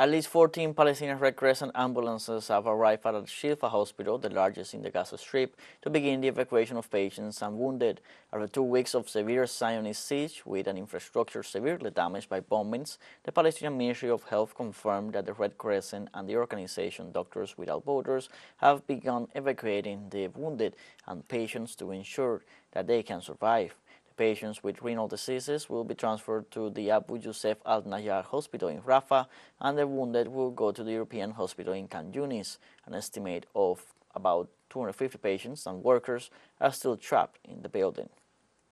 At least 14 Palestinian Red Crescent ambulances have arrived at Al-Shifa Hospital, the largest in the Gaza Strip, to begin the evacuation of patients and wounded after 2 weeks of severe Zionist siege with an infrastructure severely damaged by bombings. The Palestinian Ministry of Health confirmed that the Red Crescent and the organization Doctors Without Borders have begun evacuating the wounded and patients to ensure that they can survive. Patients with renal diseases will be transferred to the Abu Youssef al-Nayyar Hospital in Rafah, and the wounded will go to the European Hospital in Khan Yunis. An estimate of about 250 patients and workers are still trapped in the building.